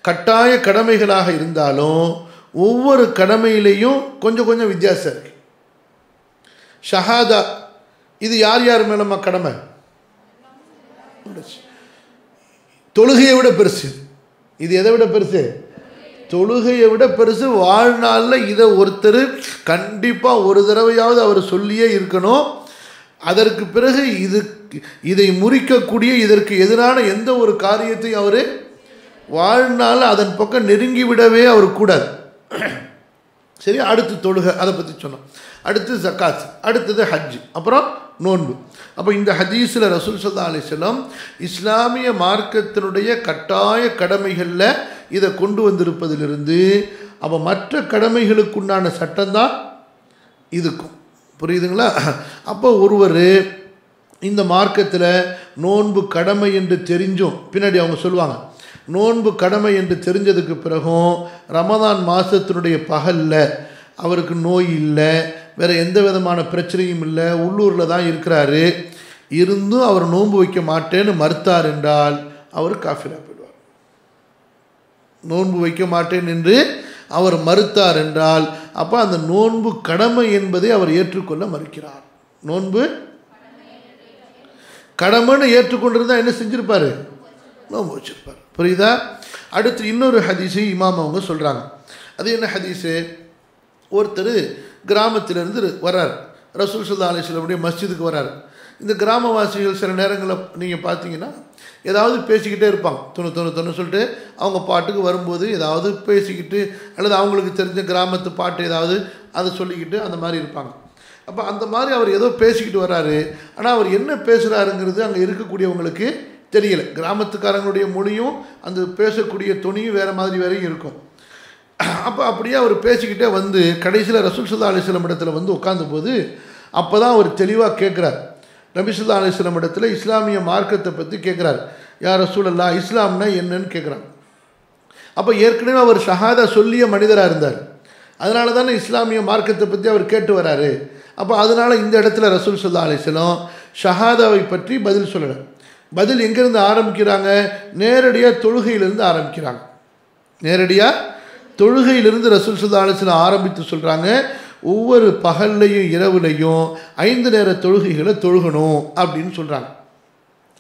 கட்டாய கடமைகளாக இருந்தாலும் ஒவ்வொரு கடமையிலையும் கொஞ்சம் கொஞ்சம் வித்தியாசம் இருக்குது. ஷஹாதா இது யார் யார் மேலமா கடமை? தொழுகையை விட பெருசு. இது எதை விட பெருசு? தொழுகையை விட பெருசு. வாழ்நாளில் இதை ஒருத்தர் கண்டிப்பாக ஒரு தடவையாவது அவர் சொல்லியே இருக்கணும். அதற்கு பிறகு இதை முறிக்கக்கூடிய, இதற்கு எதிரான எந்த ஒரு காரியத்தையும் அவர் வாழ்நாள் அதன் பக்கம் நெருங்கி விடவே அவர் கூடாது. சரி, அடுத்து தொழுகை, அதை பற்றி சொன்னோம். அடுத்து ஜக்காத், அடுத்தது ஹஜ்ஜு, அப்புறம் நோன்பு. அப்போ இந்த ஹதீஸில் ரசூல் ஸல்லல்லாஹு அலைஹி வஸல்லம் இஸ்லாமிய மார்க்கத்தினுடைய கட்டாய கடமைகளில் இதை கொண்டு வந்திருப்பதிலிருந்து அப்ப மற்ற கடமைகளுக்குண்டான சட்டம் தான் இதுக்கும். புரியுதுங்களா? அப்போ ஒருவர் இந்த மார்க்கத்தில் நோன்பு கடமை என்று தெரிஞ்சும், பின்னாடி அவங்க சொல்லுவாங்க நோன்பு கடமை என்று தெரிஞ்சதுக்கு பிறகும் ரமதான் மாதத்தினுடைய பகலில் அவருக்கு நோய் இல்லை, வேறு எந்த விதமான பிரச்சனையும் இல்லை, உள்ளூரில் தான் இருக்கிறாரு, இருந்தும் அவர் நோன்பு வைக்க மாட்டேன்னு மறுத்தார் என்றால் அவர் காஃபிராக போயிடுவார். நோன்பு வைக்க மாட்டேன் என்று அவர் மறுத்தார் என்றால் அப்போ அந்த நோன்பு கடமை என்பதை அவர் ஏற்றுக்கொள்ள மறுக்கிறார். நோன்பு கடமைன்னு ஏற்றுக்கொண்டிருந்தால் என்ன செஞ்சுருப்பார்? நோன்பு வச்சுருப்பார். புரியுதா? அடுத்து இன்னொரு ஹதீஸு இமாம் அவங்க சொல்கிறாங்க. அது என்ன ஹதீஸு? ஒருத்தர் கிராமத்திலேருந்து வர்றார், ரசூலுல்லாஹி அலைஹி வஸல்லம் மஸ்ஜிதுக்கு வர்றார். இந்த கிராமவாசிகள் சில நேரங்களில் நீங்கள் பார்த்தீங்கன்னா ஏதாவது பேசிக்கிட்டே இருப்பாங்க, தொண்ணு தொண்ணு தொண்ணு சொல்லிட்டு அவங்க பாட்டுக்கு வரும்போது ஏதாவது பேசிக்கிட்டு அல்லது அவங்களுக்கு தெரிஞ்ச கிராமத்து பாட்டு ஏதாவது அதை சொல்லிக்கிட்டு அந்த மாதிரி இருப்பாங்க. அப்போ அந்த மாதிரி அவர் ஏதோ பேசிக்கிட்டு வர்றாரு, ஆனால் அவர் என்ன பேசுகிறாருங்கிறது அங்கே இருக்கக்கூடியவங்களுக்கு தெரியலை. கிராமத்துக்காரங்களுடைய மொழியும் அந்த பேசக்கூடிய துணியும் வேறு மாதிரி வேறையும் இருக்கும். அப்போ அப்படியே அவர் பேசிக்கிட்டே வந்து கடைசியில் ரசூலுல்லாஹி அலைஹி வஸல்லம் இடத்துல வந்து உட்கார்ந்த போது அப்போ தான் அவர் தெளிவாக கேட்குறார். நபிசுல்லா அலிஸ்லாம் இடத்துல இஸ்லாமிய மார்க்கத்தை பற்றி கேட்குறார். யா ரசூலல்லா, இஸ்லாம்னா என்னன்னு கேட்குறாங்க. அப்போ ஏற்கனவே அவர் ஷஹாதா சொல்லிய மனிதராக இருந்தார், அதனால தானே இஸ்லாமிய மார்க்கத்தை பற்றி அவர் கேட்டு வராரு. அப்போ அதனால் இந்த இடத்துல ரசூலுல்லாஹி அலைஹி வஸல்லம் ஷஹாதாவை பற்றி பதில் சொல்லணும். பதில் எங்கேருந்து ஆரம்பிக்கிறாங்க? நேரடியாக தொழுகையிலிருந்து ஆரம்பிக்கிறாங்க. நேரடியாக தொழுகையிலிருந்து ரசூலுல்லாஹி அலைஹி வஸல்லம் ஆரம்பித்து சொல்கிறாங்க, ஒவ்வொரு பகல்லையும் இரவுலையும் 5 நேர தொழுகைகளை தொழுகணும் அப்படின்னு சொல்கிறாங்க.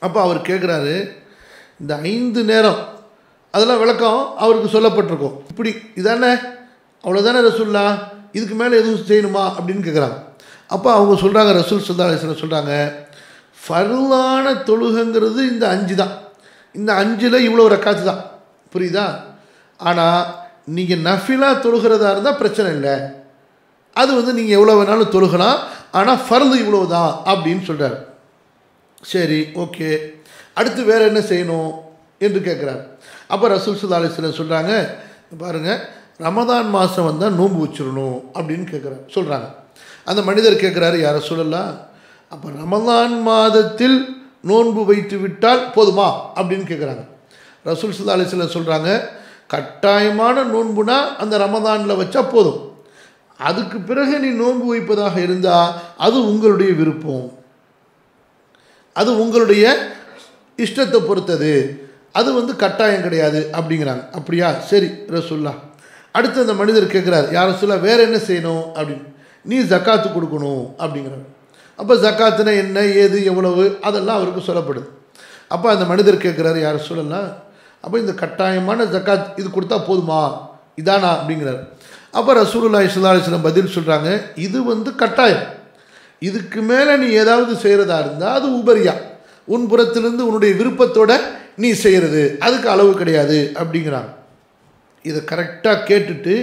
அப்போ அவர் கேட்குறாரு, இந்த 5 நேரம் அதெல்லாம் விளக்கம் அவருக்கு சொல்லப்பட்டிருக்கோம், இப்படி இதானே அவ்வளோதானே ரசூல்லா, இதுக்கு மேலே எதுவும் செய்யணுமா அப்படின்னு கேட்குறாங்க. அப்போ அவங்க சொல்கிறாங்க, ரசூல் சுல்தான் சொல்கிறாங்க, ஃபர்லான தொழுகைங்கிறது இந்த 5 தான், இந்த 5ல் இவ்வளோ ரக்காத்து தான். புரியுதா? ஆனால் நீங்கள் நஃபிலாக தொழுகிறதா இருந்தால் பிரச்சனை இல்லை, அது வந்து நீங்கள் எவ்வளோ வேணாலும் தொழுகலாம், ஆனால் ஃபர்து இவ்வளோ தான் அப்படின்னு சொல்கிறார். சரி, ஓகே, அடுத்து வேறு என்ன செய்யணும் என்று கேட்குறாரு. அப்போ ரசூலுல்லாஹி அலைஹி வஸல்லம் சொல்கிறாங்க, பாருங்கள் ரமதான் மாதம் வந்தால் நோன்பு வச்சிடணும் அப்படின்னு கேட்குறாரு சொல்கிறாங்க. அந்த மனிதர் கேட்குறாரு, யார சொல்லலாம், அப்போ ரமதான் மாதத்தில் நோன்பு வைத்து விட்டால் போதுமா அப்படின்னு கேட்குறாங்க. ரசூலுல்லாஹி அலைஹி வஸல்லம் சொல்கிறாங்க, கட்டாயமான நோன்புனா அந்த ரமதானில் வச்சா போதும், அதுக்கு பிறகு நீ நோன்பு வைப்பதாக இருந்தால் அது உங்களுடைய விருப்பம், அது உங்களுடைய இஷ்டத்தை பொறுத்தது, அது வந்து கட்டாயம் கிடையாது அப்படிங்கிறாங்க. அப்படியா, சரி ரசூல்லா. அடுத்து அந்த மனிதர் கேட்குறாரு, யார் ரசூல்லா வேறு என்ன செய்யணும் அப்படின்னு. நீ ஜக்காத்து கொடுக்கணும் அப்படிங்கிறாங்க. அப்போ ஜக்காத்துனா என்ன, ஏது, எவ்வளவு, அதெல்லாம் அவருக்கு சொல்லப்படுது. அப்போ அந்த மனிதர் கேட்குறாரு, யார் ரசூலல்லா, அப்போ இந்த கட்டாயமான ஜக்காத் இது கொடுத்தா போதுமா, இதானா அப்படிங்கிறாரு. அப்போ ரசூலுல்லாஹி ஸல்லல்லாஹு அலைஹி வஸல்லம் பதில் சொல்கிறாங்க, இது வந்து கட்டாயம், இதுக்கு மேலே நீ ஏதாவது செய்கிறதா இருந்தால் அது உபரியா, உன் புறத்திலிருந்து உன்னுடைய விருப்பத்தோட நீ செய்கிறது, அதுக்கு அளவு கிடையாது அப்படிங்கிறாங்க. இதை கரெக்டாக கேட்டுட்டு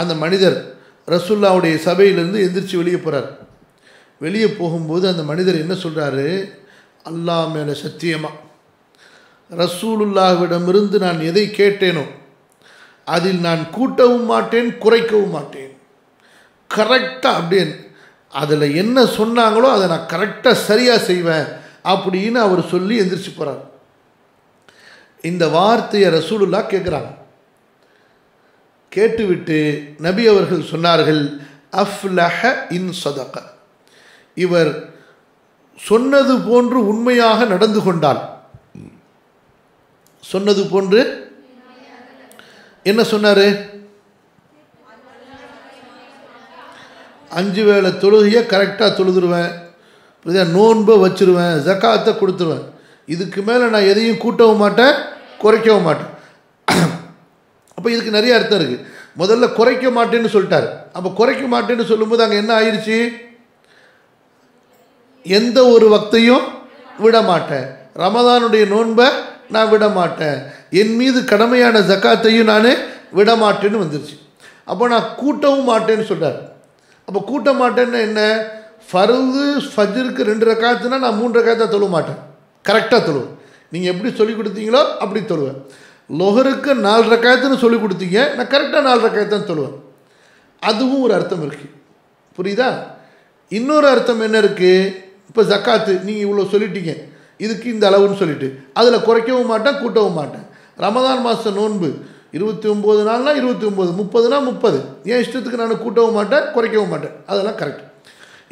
அந்த மனிதர் ரசூலுல்லாஹ்வுடைய சபையிலேருந்து எந்திரிச்சு வெளியே போகிறார். வெளியே போகும்போது அந்த மனிதர் என்ன சொல்கிறாரு, அல்லாஹ் மேலே சத்தியமா ரசூலுல்லாஹ்விடமிருந்து நான் எதை கேட்டேனோ அதில் நான் கூட்டவும் மாட்டேன் குறைக்கவும் மாட்டேன், கரெக்டாக அப்படின்னு அதில் என்ன சொன்னாங்களோ அதை நான் கரெக்டாக சரியாக செய்வேன் அப்படின்னு அவர் சொல்லி எந்திரிச்சு போகிறார். இந்த வார்த்தையை ரசூலுல்லா கேட்குறாங்க. கேட்டுவிட்டு நபி அவர்கள் சொன்னார்கள், அஃப்லஹ இன் சதக, இவர் சொன்னது போன்று உண்மையாக நடந்து கொண்டார். சொன்னது போன்று என்ன சொன்னார்? 5 வேளை தொழுகையை கரெக்டாக தொழுதுருவேன், நோன்பை வச்சுருவேன், ஜக்காத்தை கொடுத்துருவேன், இதுக்கு மேலே நான் எதையும் கூட்டவும் மாட்டேன் குறைக்கவும் மாட்டேன். அப்போ இதுக்கு நிறைய அர்த்தம் இருக்குது. முதல்ல குறைக்க மாட்டேன்னு சொல்லிட்டார். அப்போ குறைக்க மாட்டேன்னு சொல்லும்போது அங்கே என்ன ஆயிடுச்சு? எந்த ஒரு வக்தையும் விட மாட்டேன், ரமதானுடைய நோன்பை நான் விட மாட்டேன், என் மீது கடமையான ஜக்காத்தையும் நான் விட மாட்டேன்னு வந்துருச்சு. அப்போ நான் கூட்டவும் மாட்டேன்னு சொல்கிறார். அப்போ கூட்ட மாட்டேன்னா என்ன? ஃபர்து ஃபஜ்ருக்கு 2 ரக்காத்துனா நான் 3 ரக்காத்தான் தொழுவ மாட்டேன், கரெக்டாக தொழுவேன், நீங்கள் எப்படி சொல்லிக் கொடுத்தீங்களோ அப்படி தொழுவேன். லோஹருக்கு 4 ரக்காயத்துன்னு சொல்லி கொடுத்தீங்க, நான் கரெக்டாக 4 ரக்காயத்தான் சொல்லுவேன். அதுவும் ஒரு அர்த்தம் இருக்குது, புரியுதா? இன்னொரு அர்த்தம் என்ன இருக்குது? இப்போ ஜக்காத்து நீங்கள் இவ்வளோ சொல்லிட்டீங்க, இதுக்கு இந்த அளவுன்னு சொல்லிவிட்டு அதில் குறைக்கவும் மாட்டேன் கூட்டவும் மாட்டேன். ரமதான் மாதம் நோன்பு 29 நாள்னா 29, 30னா 30, என் இஷ்டத்துக்கு நான் கூட்டவும் மாட்டேன் குறைக்கவும் மாட்டேன், அதெல்லாம் கரெக்ட்.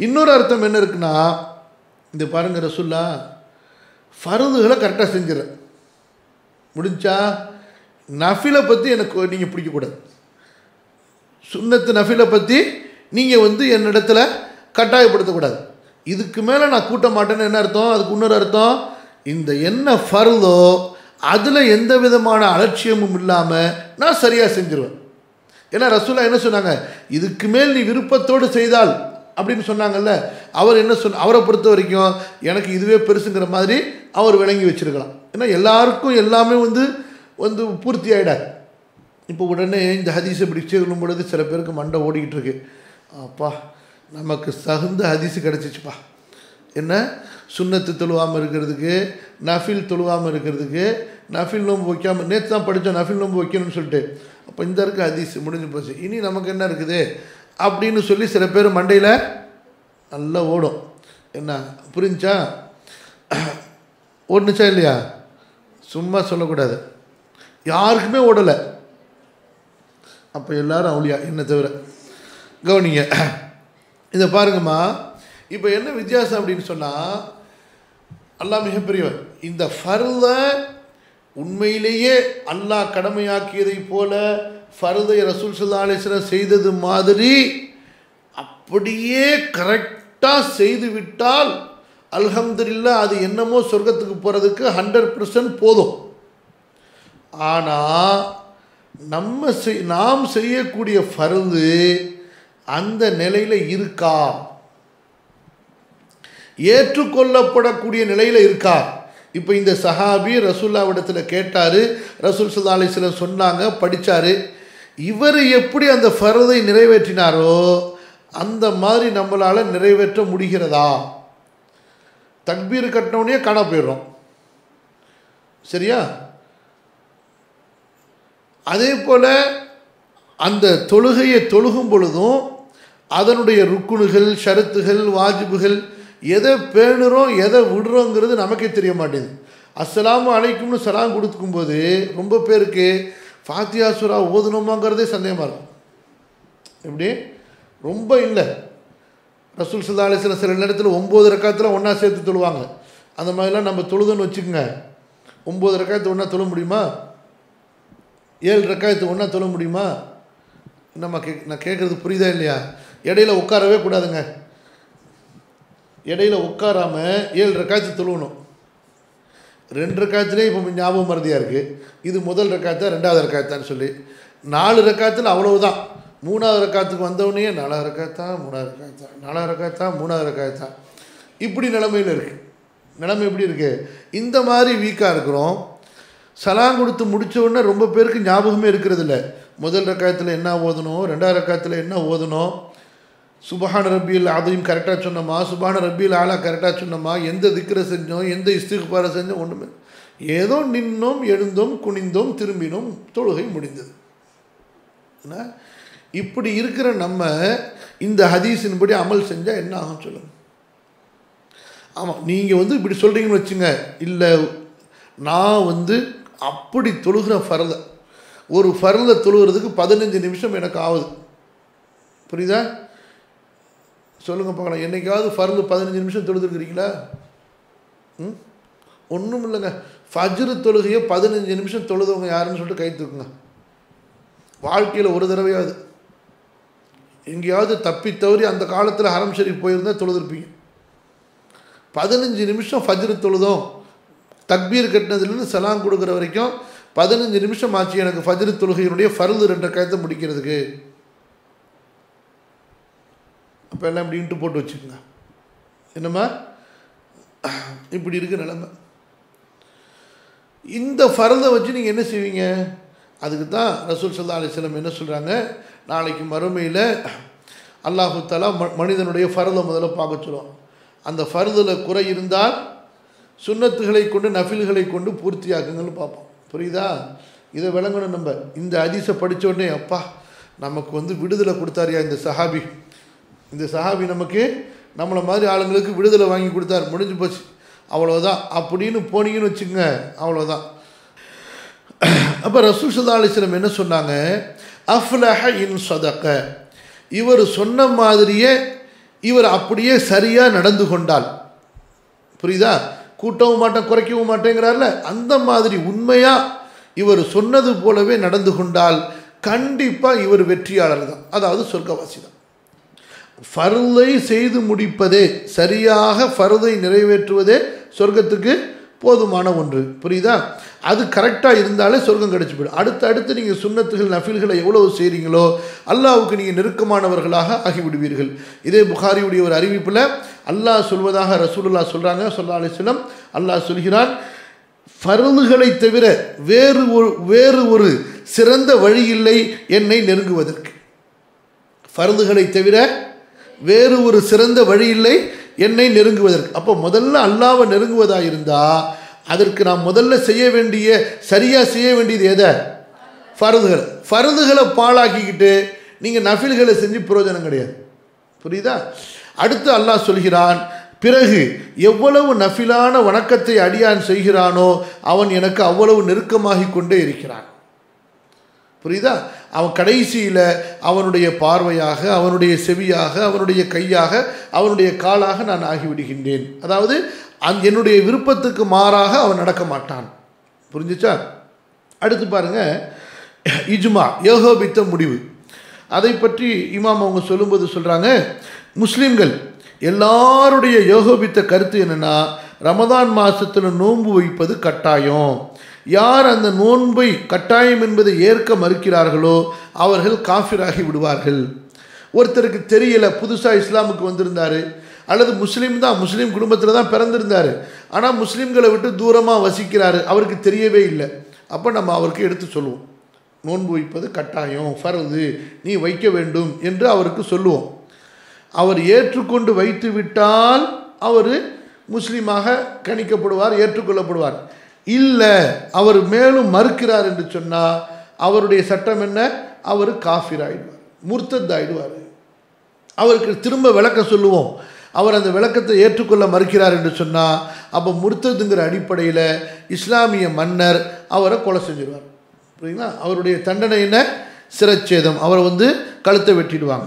இன்னொரு அர்த்தம் என்ன இருக்குன்னா, இந்த பாருங்கள் ரசூல்லா ஃபர்துகளை கரெக்டாக செஞ்சிடறேன், முடிஞ்சா நஃபிலை பற்றி எனக்கு நீங்கள் பிடிக்கக்கூடாது, சுன்னத்து நஃபிலை பற்றி நீங்கள் என்னிடத்துல கட்டாயப்படுத்தக்கூடாது, இதுக்கு மேலே நான் கூட்ட மாட்டேன்னு என்ன அர்த்தம்? அதுக்கு இன்னொரு அர்த்தம், இந்த என்ன ஃபர்தோ அதில் எந்த விதமான அலட்சியமும் இல்லாமல் நான் சரியாக செஞ்சிருவேன். ஏன்னா ரசூலா என்ன சொன்னாங்க, இதுக்கு மேல் நீ விருப்பத்தோடு செய்தால் அப்படின்னு சொன்னாங்கல்ல, அவர் என்ன சொன்ன, அவரை பொறுத்த வரைக்கும் எனக்கு இதுவே பெருசுங்கிற மாதிரி அவர் விளங்கி வச்சுருக்கலாம். ஏன்னா எல்லாருக்கும் எல்லாமே வந்து பூர்த்தி ஆகிடாது. இப்போ உடனே இந்த ஹதீஸை இப்படி சொல்லும் பொழுது சில பேருக்கு மண்டை ஓடிக்கிட்டு இருக்கு, அப்பா நமக்கு தகுந்த ஹதீஸு கிடச்சிச்சுப்பா, என்ன சுன்னத்து தொழுவாமல் இருக்கிறதுக்கு, நஃபில் தொழுவாமல் இருக்கிறதுக்கு, நஃபில் நோம்பு வைக்காமல், நேற்று தான் படித்தோம் நஃபில் நோம்பு வைக்கணும்னு சொல்லிட்டு, அப்போ இந்த இருக்க ஹதீஸ் முடிஞ்சு போச்சு, இனி நமக்கு என்ன இருக்குது அப்படின்னு சொல்லி சில பேர் மண்டையில் நல்லா ஓடும். என்ன புரிஞ்சா? ஓடுனுச்சா இல்லையா? சும்மா சொல்லக்கூடாது, யாருக்குமே ஓடலை. அப்போ எல்லோரும் அவளியா என்னை தவிர கவனிங்க. இதை பாருங்கம்மா, இப்போ என்ன வித்தியாசம் அப்படின்னு சொன்னால், அல்லாஹ் மிகப்பெரியவர். இந்த ஃபர்த உண்மையிலேயே அல்லாஹ் கடமையாக்கியதை போல ஃபர்தை ரசூல் ஸல்லல்லாஹு அலைஹி வஸல்லம் செய்தது மாதிரி அப்படியே கரெக்டாக செய்துவிட்டால் அல்ஹம்துலில்லாஹ், அது என்னமோ சொர்க்கத்துக்கு போகிறதுக்கு 100% போதும். ஆனால் நாம் செய்யக்கூடிய ஃபர்து அந்த நிலையில் இருக்கா, ஏற்றுக்கொள்ளப்படக்கூடிய நிலையில் இருக்கா? இப்போ இந்த சஹாபி ரசூல்லாவிடத்தில் கேட்டார், ரசூல் ஸல்லல்லாஹு அலைஹி வஸல்லம் சொன்னாங்க, படித்தார். இவர் எப்படி அந்த ஃபர்தை நிறைவேற்றினாரோ அந்த மாதிரி நம்மளால் நிறைவேற்ற முடிகிறதா? தக்பீர் கட்டினோடனே காண போயிடுறோம், சரியா? அதே போல் அந்த தொழுகையை தொழுகும் பொழுதும் அதனுடைய ருக்குணுகள், ஷரத்துகள், வாஜிபுகள், எதை பேணுறோம் எதை விடுறோங்கிறது நமக்கே தெரிய மாட்டேது. அஸ்ஸலாமு அலைக்கும்னு சலாம் கொடுக்கும்போது ரொம்ப பேருக்கு ஃபாத்தியா சூரா ஓதணுமாங்கிறதே சந்தேகமாக இருக்கும். எப்படி ரொம்ப இல்லை, ரசூல் ஸல்லல்லாஹு அலைஹி வஸல்லம் சில நேரத்தில் 9 ரக்காத்தில் ஒன்றா சேர்த்து தொழுவாங்க. அந்த மாதிரிலாம் நம்ம தொழுதுன்னு வச்சுக்கோங்க, 9 ரக்காயத்து ஒன்றா தொழ முடியுமா? 7 ரக்காயத்து ஒன்றா தொழ முடியுமா? நம்ம நான் கேட்குறது புரியுதா இல்லையா? இடையில உட்காரவே கூடாதுங்க, இடையில உட்காராமல் 7 ரக்காயத்து தொழுவணும். 2 ரக்காயத்துலேயே இப்போ ஞாபகம் மறதியாக இருக்குது, இது முதல் ரக்காயத்தா 2வது ரக்காயத்தான்னு சொல்லி, 4 ரக்காயத்தில் அவ்வளவுதான். 3வது ரக்காயத்துக்கு வந்தவொடனே 4வது ரக்காயத்தா 3வது ரக்காயத்தா 4வது ரக்காயத்தா 3வது ரக்காயத்தா இப்படி நிலைமையில் இருக்குது. நிலைமை எப்படி இருக்குது? இந்த மாதிரி வீக்காக இருக்கிறோம். சலாம் கொடுத்து முடித்தவுடனே ரொம்ப பேருக்கு ஞாபகமே இருக்கிறது இல்லை, முதல் ரக்காயத்தில் என்ன ஓதணும், 2வது ரக்காயத்தில் என்ன ஓதணும், சுபஹான ரப்பில் அலீம் கரெக்டாக சொன்னோமா, சுபஹான ரப்பில் ஆலா கரெக்டாக சொன்னோமா, எந்த திக்ரை செஞ்சோம், எந்த இஸ்திக்ஃபாரை செஞ்சோம், ஒன்றுமே ஏதோ நின்னோம் எழுந்தோம் குனிந்தோம் திரும்பினோம் தொழுகை முடிந்தது. இப்படி இருக்கிற நம்ம இந்த ஹதீஸின்படி அமல் செஞ்சால் என்ன ஆகும் சொல்லுங்கள்? ஆமாம், நீங்கள் இப்படி சொல்கிறீங்கன்னு வச்சுங்க, இல்லை நான் அப்படி தொழுகிற ஃபர்தை, ஒரு ஃபர்தை தொழுகிறதுக்கு 15 நிமிஷம் எனக்கு ஆகுது, புரியுதா? சொல்லுங்க பார்க்கலாம், என்றைக்காவது ஃபர்து 15 நிமிஷம் தொழுதுருக்கிறீங்களா? ஒன்றும் இல்லைங்க. ஃபஜ்ரு தொழுகையை 15 நிமிஷம் தொழுதவங்க யாருன்னு சொல்லிட்டு கை தூக்குங்க. வாழ்க்கையில் ஒரு தடவையாவது எங்கேயாவது தப்பி தவறி அந்த காலத்தில் ஹரம் ஷரீஃப் போயிருந்தால் தொழுதுருப்பீங்க. 15 நிமிஷம் ஃபஜ்ரு தொழுதும், தக்பீர் கட்டினதுலேருந்து சலாம் கொடுக்குற வரைக்கும் 15 நிமிஷம் ஆச்சு எனக்கு ஃபஜ்ரு தொழுகையினுடைய ஃபர்து 2 ரக்காயத்தை முடிக்கிறதுக்கு. அப்போ எல்லாம் இப்படி இன்ட்டு போட்டு வச்சுக்கோங்க, என்னம்மா இப்படி இருக்கு நிலைமை. இந்த ஃபர்தை வச்சு நீங்கள் என்ன செய்வீங்க? அதுக்கு தான் ரசூல் ஸல்லல்லாஹு அலைஹி வஸல்லம் என்ன சொல்கிறாங்க, நாளைக்கு மறுமையில் அல்லாஹு தஆலா மனிதனுடைய ஃபர்தை முதல்ல பார்க்க சொல்லுவோம். அந்த ஃபர்தில் குறை இருந்தால் சுன்னத்துகளை கொண்டு நஃபில்களை கொண்டு பூர்த்தியாக்குங்கன்னு பார்ப்போம், புரியுதா? இதை விளங்கணும் நம்ம. இந்த ஹதீஸை படிச்ச உடனே அப்பா நமக்கு வந்து விடுதலை கொடுத்தாரியா இந்த சஹாபி, இந்த சஹாபி நமக்கு நம்மளை மாதிரி ஆளுங்களுக்கு விடுதலை வாங்கி கொடுத்தார், முடிஞ்சு போச்சு அவ்வளோதான் அப்படின்னு போனீங்கன்னு வச்சுக்கோங்க, அவ்வளோதான். அப்போ ரசூலுல்லாஹி அலைஹி வஸல்லம் என்ன சொன்னாங்க, அஃப்லஹ இன் ஸதக, இவர் சொன்ன மாதிரியே இவர் அப்படியே சரியாக நடந்து கொண்டால், புரியுதா, கூட்டவும் மாட்டேன் குறைக்கவும் மாட்டேங்கிறார்ல, அந்த மாதிரி உண்மையாக இவர் சொன்னது போலவே நடந்து கொண்டால் கண்டிப்பாக இவர் வெற்றியாளர் தான், அதாவது சொர்க்கவாசி தான். ஃபர்தை செய்து முடிப்பதே, சரியாக ஃபர்தை நிறைவேற்றுவதே சொர்க்கத்துக்கு போதுமான ஒன்று, புரியுதா. அது கரெக்டாக இருந்தாலே சொர்க்கம் கிடச்சி போய்டும். அடுத்தடுத்து நீங்கள் சுன்னத்துகள் நஃபில்களை எவ்வளவு செய்கிறீங்களோ அல்லாஹ்வுக்கு நீங்கள் நெருக்கமானவர்களாக ஆகிவிடுவீர்கள். இதே புகாரியுடைய ஒரு அறிவிப்பில் அல்லாஹ் சொல்வதாக ரசூலுல்லா சொல்கிறாங்க, ஸல்லல்லாஹு அலைஹி வஸல்லம் அல்லாஹ் சொல்கிறான், ஃபர்துகளை தவிர வேறு ஒரு சிறந்த வழி இல்லை என்னை நெருங்குவதற்கு, ஃபர்துகளை தவிர வேறு ஒரு சிறந்த வழி இல்லை என்னை நெருங்குவதற்கு. அப்போ முதல்ல அல்லாஹ்வை நெருங்குவதாக இருந்தால் அதற்கு நாம் முதல்ல செய்ய வேண்டிய, சரியாக செய்ய வேண்டியது எதை, ஃபர்துகளை பாழாக்கிக்கிட்டு நீங்கள் நஃபில்களை செஞ்சு பிரயோஜனம் கிடையாது, புரியுதா. அடுத்து அல்லாஹ் சொல்கிறான், பிறகு எவ்வளவு நஃபிலான வணக்கத்தை அடியான் செய்கிறானோ அவன் எனக்கு அவ்வளவு நெருக்கமாகி கொண்டே இருக்கிறான், புரியுதா. அவன் கடைசியில் அவனுடைய பார்வையாக, அவனுடைய செவியாக, அவனுடைய கையாக, அவனுடைய காலாக நான் ஆகிவிடுகின்றேன். அதாவது என்னுடைய விருப்பத்துக்கு மாறாக அவன் நடக்க மாட்டான், புரிஞ்சிச்சா. அடுத்து பாருங்கள், இஜ்மா, ஏகோபித்த முடிவு, அதை பற்றி இமாம் அவங்க சொல்லும்போது சொல்கிறாங்க, முஸ்லீம்கள் எல்லாருடைய ஏகோபித்த கருத்து என்னென்னா, ரமதான் மாதத்தில் நோன்பு வைப்பது கட்டாயம், யார் அந்த நோன்பை கட்டாயம் என்பதை ஏற்க மறுக்கிறார்களோ அவர்கள் காஃபிராகி விடுவார்கள். ஒருத்தருக்கு தெரியலை, புதுசாக இஸ்லாமுக்கு வந்திருந்தார், அல்லது முஸ்லீம் தான், முஸ்லீம் குடும்பத்தில் தான் பிறந்திருந்தார், ஆனால் முஸ்லீம்களை விட்டு தூரமாக வசிக்கிறாரு, அவருக்கு தெரியவே இல்லை, அப்போ நம்ம அவருக்கு எடுத்து சொல்லுவோம், நோன்பு வைப்பது கட்டாயம், ஃபர்து, நீ வைக்க வேண்டும் என்று அவருக்கு சொல்லுவோம். அவர் ஏற்றுக்கொண்டு வைத்து விட்டால் அவர் முஸ்லீமாக கணிக்கப்படுவார், ஏற்றுக்கொள்ளப்படுவார். இல்லை அவர் மேலும் மறுக்கிறார் என்று சொன்னால் அவருடைய சட்டம் என்ன, அவர் காஃபிர் ஆகிடுவார், முர்த்தத் ஆகிடுவார். அவருக்கு திரும்ப விளக்க சொல்லுவோம், அவர் அந்த விளக்கத்தை ஏற்றுக்கொள்ள மறுக்கிறார் என்று சொன்னால் அப்போ முர்த்ததுங்கிற அடிப்படையில் இஸ்லாமிய மன்னர் அவரை கொலை செஞ்சிடுவார், புரியுங்களா. அவருடைய தண்டனை என்ன, சிரச்சேதம், அவரை வந்து கழுத்தை வெட்டிடுவாங்க.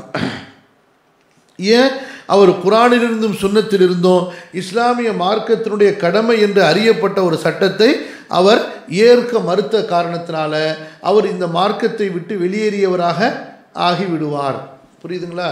ஏன், அவர் குரானிலிருந்தும் சுன்னத்திலிருந்தும் இஸ்லாமிய மார்க்கத்தினுடைய கடமை என்று அறியப்பட்ட ஒரு சட்டத்தை அவர் ஏற்க மறுத்த காரணத்தினால அவர் இந்த மார்க்கத்தை விட்டு வெளியேறியவராக ஆகிவிடுவார், புரியுதுங்களா.